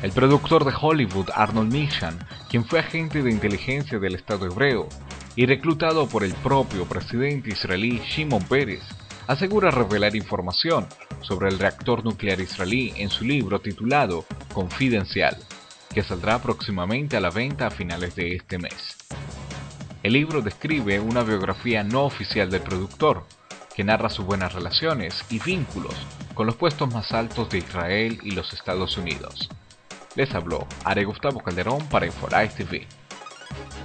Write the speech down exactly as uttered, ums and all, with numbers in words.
El productor de Hollywood, Arnon Milchan, quien fue agente de inteligencia del Estado hebreo y reclutado por el propio presidente israelí Shimon Peres, asegura revelar información sobre el reactor nuclear israelí en su libro titulado Confidencial, que saldrá próximamente a la venta a finales de este mes. El libro describe una biografía no oficial del productor, que narra sus buenas relaciones y vínculos con los puestos más altos de Israel y los Estados Unidos. Les habló Are Gustavo Calderón para InfoLive T V.